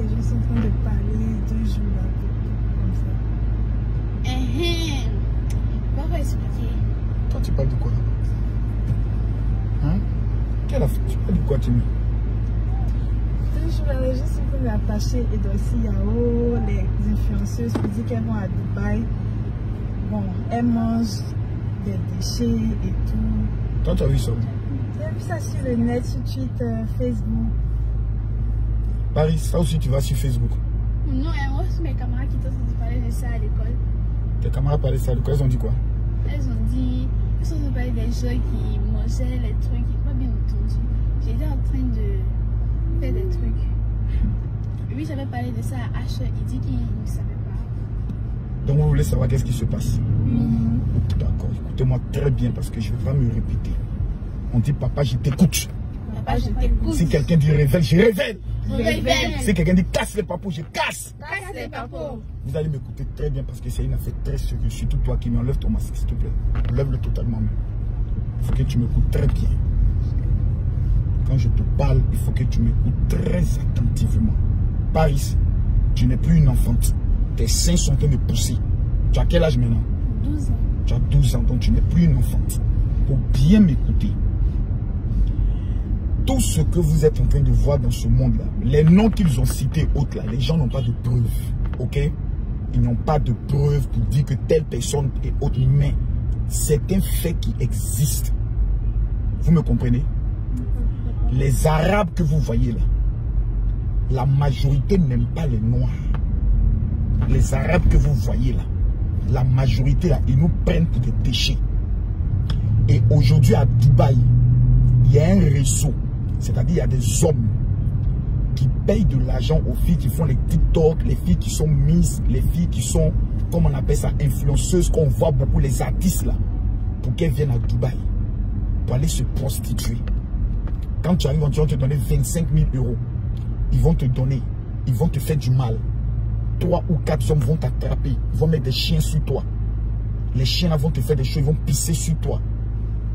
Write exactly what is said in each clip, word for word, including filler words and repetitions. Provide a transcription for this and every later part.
les gens sont en train de parler deux jours là, comme ça. Eh, comment expliquer? Toi, tu parles de quoi? Hein? Quelle affaire? Tu parles de quoi, tu me? Deux jours là, les gens sont comme l'attaché et d'aussi Yao, les influenceuses qui disent qu'elles vont à Dubaï. Bon, elles mangent des déchets et tout. Toi, tu as vu ça? J'ai vu ça sur le net, sur Twitter, Facebook. Paris, ça aussi tu vas sur Facebook. Non, et moi c'est mes camarades qui t'ont dit parler de ça à l'école. Tes camarades parlaient de ça à l'école, elles ont dit quoi? Elles ont dit, elles ont parlé des gens qui mangeaient les trucs, ils n'ont pas bien entendu. J'étais en train de faire des trucs. Lui j'avais parlé de ça à H, il dit qu'il ne savait pas. Donc vous voulez savoir qu'est-ce qui se passe? Mm-hmm. D'accord, écoutez-moi très bien parce que je vais me répéter. On dit papa je t'écoute. Papa, je t'écoute. Si quelqu'un dit révèle, je révèle. Révèle. Si quelqu'un dit casse les papos, je casse. Casse les papos. Vous allez m'écouter très bien parce que c'est une affaire très sérieuse. Surtout toi qui m'enlève ton masque, s'il te plaît. Enlève-le totalement. Il faut que tu m'écoutes très bien. Quand je te parle, il faut que tu m'écoutes très attentivement. Paris, tu n'es plus une enfante. Tes seins sont en train de pousser. Tu as quel âge maintenant? douze ans. Tu as douze ans, donc tu n'es plus une enfante. Pour bien m'écouter. Tout ce que vous êtes en train de voir dans ce monde-là, les noms qu'ils ont cités autres là, les gens n'ont pas de preuves, ok? Ils n'ont pas de preuves pour dire que telle personne est autre, mais c'est un fait qui existe. Vous me comprenez? Les Arabes que vous voyez là, la majorité n'aime pas les Noirs. Les Arabes que vous voyez là, la majorité là, ils nous prennent pour des péchés. Et aujourd'hui à Dubaï, il y a un réseau. C'est-à-dire, il y a des hommes qui payent de l'argent aux filles qui font les TikTok, les filles qui sont mises, les filles qui sont, comme on appelle ça, influenceuses, qu'on voit beaucoup, les artistes là, pour qu'elles viennent à Dubaï, pour aller se prostituer. Quand tu arrives, ils vont te donner vingt-cinq mille euros. Ils vont te donner, ils vont te faire du mal. Trois ou quatre hommes vont t'attraper, ils vont mettre des chiens sur toi. Les chiens là vont te faire des choses, ils vont pisser sur toi.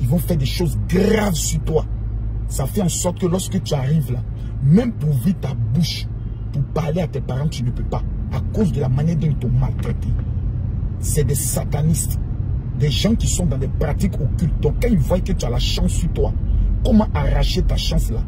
Ils vont faire des choses graves sur toi. Ça fait en sorte que lorsque tu arrives là, même pour ouvrir ta bouche, pour parler à tes parents, tu ne peux pas. À cause de la manière dont ils t'ont maltraité. C'est des satanistes. Des gens qui sont dans des pratiques occultes. Donc quand ils voient que tu as la chance sur toi, comment arracher ta chance là?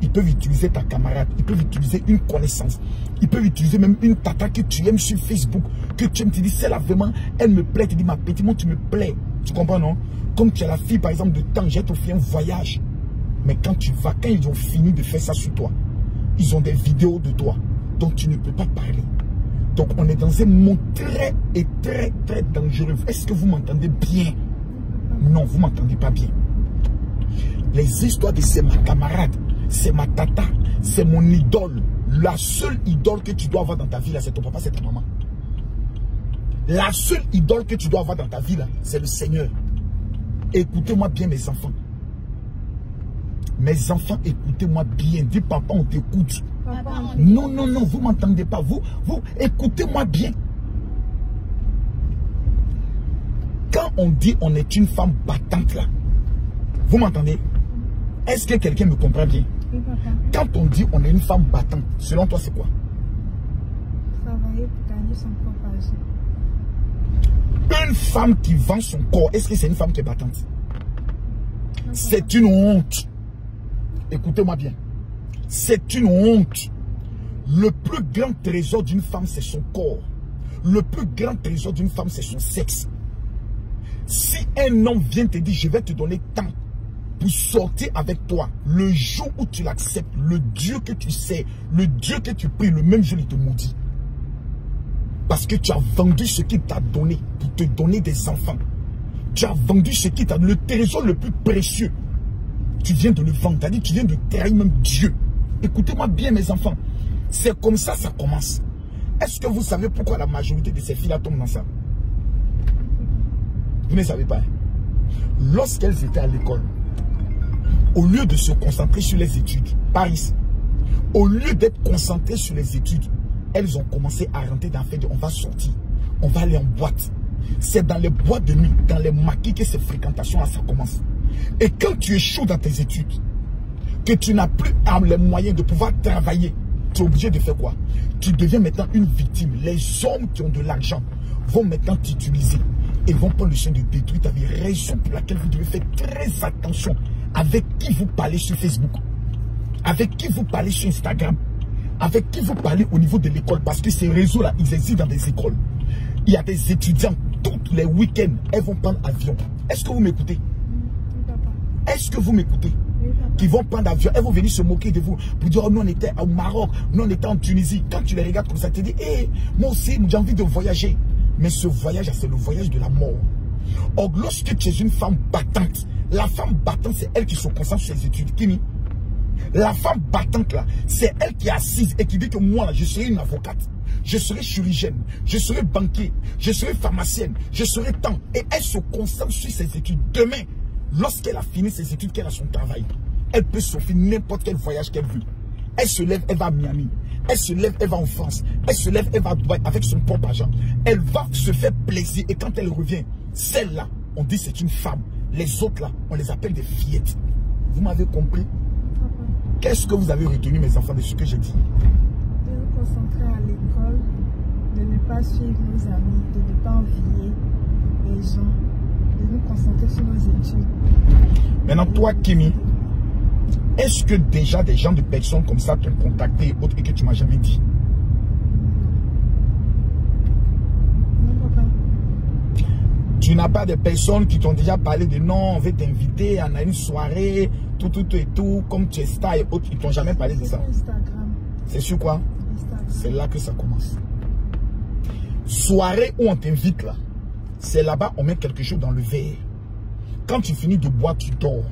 Ils peuvent utiliser ta camarade. Ils peuvent utiliser une connaissance. Ils peuvent utiliser même une tata que tu aimes sur Facebook. Que tu aimes, tu dis, celle-là vraiment, elle me plaît. Tu dis, ma petite, moi tu me plais. Tu comprends, non? Comme tu as la fille, par exemple, de temps, j'ai t'offert un voyage. Mais quand tu vas, quand ils ont fini de faire ça sur toi, ils ont des vidéos de toi, donc tu ne peux pas parler. Donc on est dans un monde très et très très dangereux. Est-ce que vous m'entendez bien? Non, vous m'entendez pas bien. Les histoires de c'est ma camarade, c'est ma tata, c'est mon idole. La seule idole que tu dois avoir dans ta vie, c'est ton papa, c'est ta maman. La seule idole que tu dois avoir dans ta vie, c'est le Seigneur. Écoutez-moi bien, mes enfants. Mes enfants, écoutez-moi bien. Dis, papa, on t'écoute. Non, non, non, vous m'entendez pas. Vous, vous, écoutez-moi bien. Quand on dit on est une femme battante, là, vous m'entendez? Est-ce que quelqu'un me comprend bien? Oui, papa. Quand on dit on est une femme battante, selon toi, c'est quoi? Travailler pour gagner son propre argent. Une femme qui vend son corps, est-ce que c'est une femme qui est battante? C'est une honte. Écoutez-moi bien. C'est une honte. Le plus grand trésor d'une femme, c'est son corps. Le plus grand trésor d'une femme, c'est son sexe. Si un homme vient te dire, je vais te donner tant pour sortir avec toi, le jour où tu l'acceptes, le Dieu que tu sais, le Dieu que tu pries, le même jour, il te maudit. Parce que tu as vendu ce qu'il t'a donné pour te donner des enfants. Tu as vendu ce qui t'a donné, le trésor le plus précieux. Tu viens de le vendre, t'as dit, tu viens de trahir même Dieu. Écoutez-moi bien, mes enfants. C'est comme ça, ça commence. Est-ce que vous savez pourquoi la majorité de ces filles-là tombent dans ça? Vous ne savez pas. Lorsqu'elles étaient à l'école, au lieu de se concentrer sur les études, Paris, au lieu d'être concentrées sur les études, elles ont commencé à rentrer dans le fait de, on va sortir, on va aller en boîte. C'est dans les boîtes de nuit, dans les maquis que ces fréquentations-là, ça commence. Et quand tu es chaud dans tes études, que tu n'as plus les moyens de pouvoir travailler, tu es obligé de faire quoi? Tu deviens maintenant une victime. Les hommes qui ont de l'argent vont maintenant t'utiliser et vont prendre le soin de détruire ta vie. Raison pour laquelle vous devez faire très attention avec qui vous parlez sur Facebook, avec qui vous parlez sur Instagram, avec qui vous parlez au niveau de l'école, parce que ces réseaux-là, ils existent dans des écoles. Il y a des étudiants, tous les week-ends, elles vont prendre avion. Est-ce que vous m'écoutez? Est-ce que vous m'écoutez? Qui vont prendre avion, elles vont venir se moquer de vous pour dire, oh, nous on était au Maroc, nous on était en Tunisie. Quand tu les regardes comme ça, tu te dis, hé, moi aussi, j'ai envie de voyager. Mais ce voyage, c'est le voyage de la mort. Or, lorsque tu es une femme battante, la femme battante, c'est elle qui se concentre sur ses études. Kimi, la femme battante, là, c'est elle qui est assise et qui dit que moi, là, je serai une avocate, je serai chirurgienne, je serai banquier, je serai pharmacienne, je serai tant. Et elle se concentre sur ses études. Demain, lorsqu'elle a fini ses études, qu'elle a son travail, elle peut s'offrir n'importe quel voyage qu'elle veut. Elle se lève, elle va à Miami. Elle se lève, elle va en France. Elle se lève, elle va à Dubaï avec son propre argent. Elle va se faire plaisir. Et quand elle revient, celle-là, on dit c'est une femme. Les autres-là, on les appelle des fillettes. Vous m'avez compris? Qu'est-ce que vous avez retenu, mes enfants, de ce que j'ai dit? De vous concentrer à l'école, de ne pas suivre nos amis, de ne pas envier les gens, de nous concentrer sur nos études. Maintenant, toi, Kimi, est-ce que déjà des gens de personnes comme ça t'ont contacté et autres et que tu m'as jamais dit? Non, papa. Tu n'as pas de personnes qui t'ont déjà parlé de non, on veut t'inviter, on a une soirée, tout, tout, tout et tout, comme tu es star et autres, ils t'ont jamais parlé de ça? C'est sur quoi? C'est là que ça commence. Soirée où on t'invite là, c'est là-bas on met quelque chose dans le verre. Quand tu finis de boire, tu dors.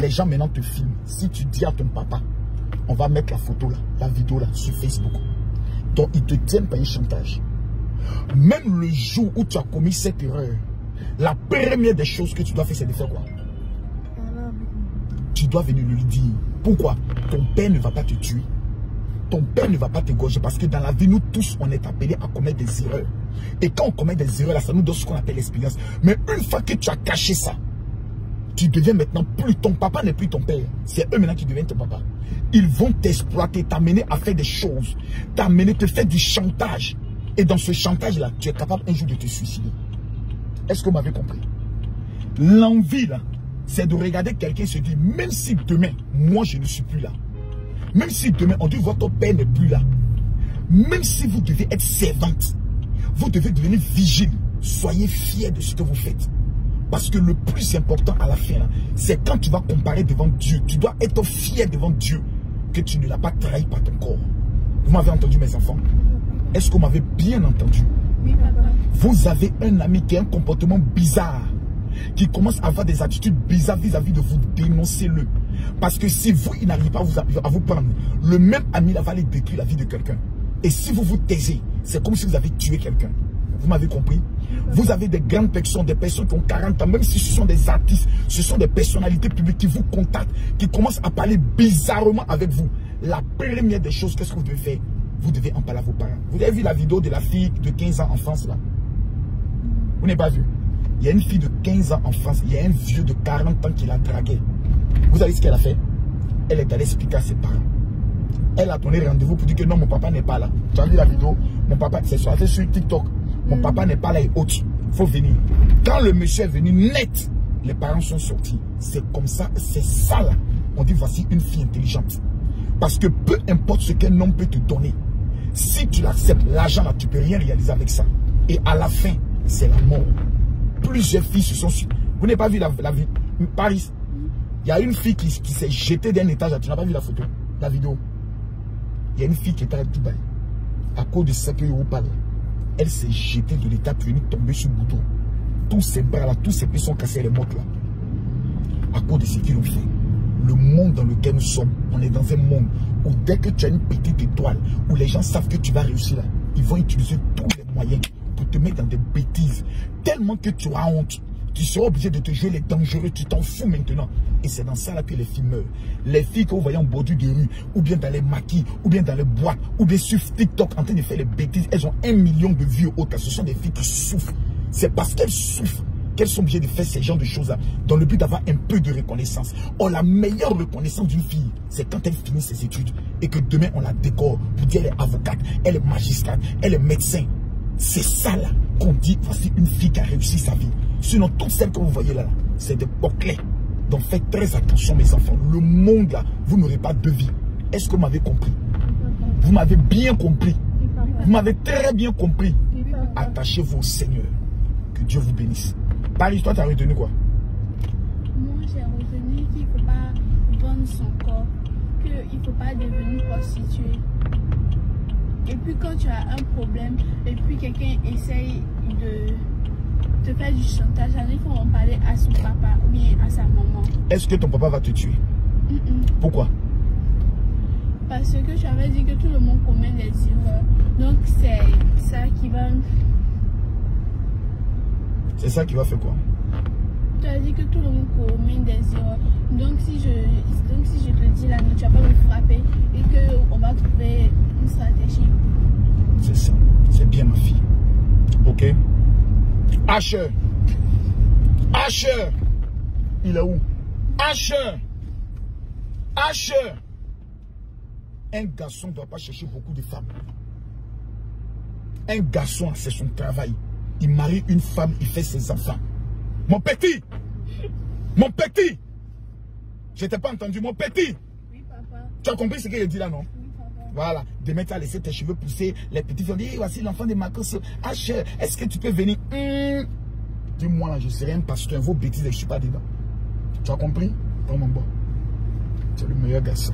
Les gens maintenant te filment. Si tu dis à ton papa, on va mettre la photo là, la vidéo là, sur Facebook. Donc, ils te tiennent par un chantage. Même le jour où tu as commis cette erreur, la première des choses que tu dois faire, c'est de faire quoi? Tu dois venir lui dire. Pourquoi? Ton père ne va pas te tuer. Ton père ne va pas t'égorger. Parce que dans la vie, nous tous, on est appelés à commettre des erreurs. Et quand on commet des erreurs, là, ça nous donne ce qu'on appelle l'expérience. Mais une fois que tu as caché ça, tu deviens maintenant plus ton papa, n'est plus ton père. C'est eux maintenant qui deviennent ton papa. Ils vont t'exploiter, t'amener à faire des choses, t'amener, te faire du chantage. Et dans ce chantage-là, tu es capable un jour de te suicider. Est-ce que vous m'avez compris? L'envie, là, c'est de regarder quelqu'un et se dire, même si demain, moi, je ne suis plus là. Même si demain, on dit, votre père n'est plus là. Même si vous devez être servante, vous devez devenir vigile. Soyez fiers de ce que vous faites. Parce que le plus important à la fin, c'est quand tu vas comparer devant Dieu. Tu dois être fier devant Dieu que tu ne l'as pas trahi par ton corps. Vous m'avez entendu, mes enfants? Est-ce que vous m'avez bien entendu? Oui, papa. Vous avez un ami qui a un comportement bizarre, qui commence à avoir des attitudes bizarres vis-à-vis de vous. Dénoncez-le. Parce que si vous, il n'arrive pas à vous, à vous prendre, le même ami là, va aller détruire la vie de quelqu'un. Et si vous vous taisez, c'est comme si vous avez tué quelqu'un. Vous m'avez compris? Vous avez des grandes personnes, des personnes qui ont quarante ans, même si ce sont des artistes, ce sont des personnalités publiques qui vous contactent, qui commencent à parler bizarrement avec vous. La première des choses, qu'est-ce que vous devez faire? Vous devez en parler à vos parents. Vous avez vu la vidéo de la fille de quinze ans en France là? Vous n'avez pas vu? Il y a une fille de quinze ans en France, il y a un vieux de quarante ans qui la draguait. Vous savez ce qu'elle a fait? Elle est allée expliquer à ses parents. Elle a donné rendez-vous pour dire que non, mon papa n'est pas là. Tu as vu la vidéo? Mon papa, c'est sur TikTok. Mon papa n'est pas là et autres. Il faut venir. Quand le monsieur est venu net, les parents sont sortis. C'est comme ça, c'est ça là. On dit voici une fille intelligente. Parce que peu importe ce qu'un homme peut te donner, si tu l'acceptes, l'argent là, tu ne peux rien réaliser avec ça. Et à la fin, c'est la mort. Plusieurs filles se sont suivies. Vous n'avez pas vu la, la vie Paris? Il y a une fille qui, qui s'est jetée d'un étage. Tu n'as pas vu la photo, la vidéo? Il y a une fille qui est à Dubaï. À cause de ce que vous parlez, elle s'est jetée de l'état puis venue tomber sur le bouton. Tous ses bras là, tous ses pieds sont cassés, les mortes là. À cause de ce qu'ils ont fait. Le monde dans lequel nous sommes, on est dans un monde où dès que tu as une petite étoile, où les gens savent que tu vas réussir là, ils vont utiliser tous les moyens pour te mettre dans des bêtises. Tellement que tu as honte, tu seras obligé de te jouer les dangereux, tu t'en fous maintenant. Et c'est dans ça là que les filles meurent. Les filles que vous voyez en bordure de rue, ou bien dans les maquis, ou bien dans les boîtes, ou bien sur TikTok en train de faire les bêtises, elles ont un million de vues ou autres. Ce sont des filles qui souffrent. C'est parce qu'elles souffrent qu'elles sont obligées de faire ces genres de choses dans le but d'avoir un peu de reconnaissance. Or, la meilleure reconnaissance d'une fille, c'est quand elle finit ses études et que demain, on la décore pour dire qu'elle est avocate, elle est magistrate, elle est médecin. C'est ça là qu'on dit, voici une fille qui a réussi sa vie. Sinon, toutes celles que vous voyez là, c'est des porclés. Donc, faites très attention, mes enfants. Le monde là, vous n'aurez pas de vie. Est-ce que vous m'avez compris? Vous m'avez bien compris. Vous m'avez très bien compris. Attachez-vous au Seigneur. Que Dieu vous bénisse. Paris, toi, tu as retenu quoi? Moi, j'ai retenu qu'il ne faut pas vendre son corps, qu'il ne faut pas devenir prostituée. Et puis, quand tu as un problème, et puis quelqu'un essaye de te faire du chantage, il faut en parler à son papa ou bien à sa maman. Est-ce que ton papa va te tuer? Mm-mm. Pourquoi? Parce que tu avais dit que tout le monde commet des erreurs. Donc c'est ça qui va... C'est ça qui va faire quoi? Tu as dit que tout le monde commet des erreurs. Donc si je, donc si je te dis là, tu vas pas me frapper et qu'on va trouver une stratégie. C'est ça. C'est bien ma fille. Ok? Asher. Asher. Il est où? Asher. Asher. Un garçon ne doit pas chercher beaucoup de femmes. Un garçon, c'est son travail. Il marie une femme, il fait ses enfants. Mon petit! Mon petit! Je t'ai pas entendu, mon petit! Oui, papa. Tu as compris ce qu'il dit là, non? Oui, papa. Voilà. Demain, tu as laissé tes cheveux pousser. Les petits vont dire, hey, voici l'enfant de Makosso. Ah, cher, est-ce que tu peux venir? Mmh. Dis-moi là, je serai un pasteur. Vos bêtises, je ne suis pas dedans. Tu as compris? Prends mon bon. Tu es le meilleur garçon.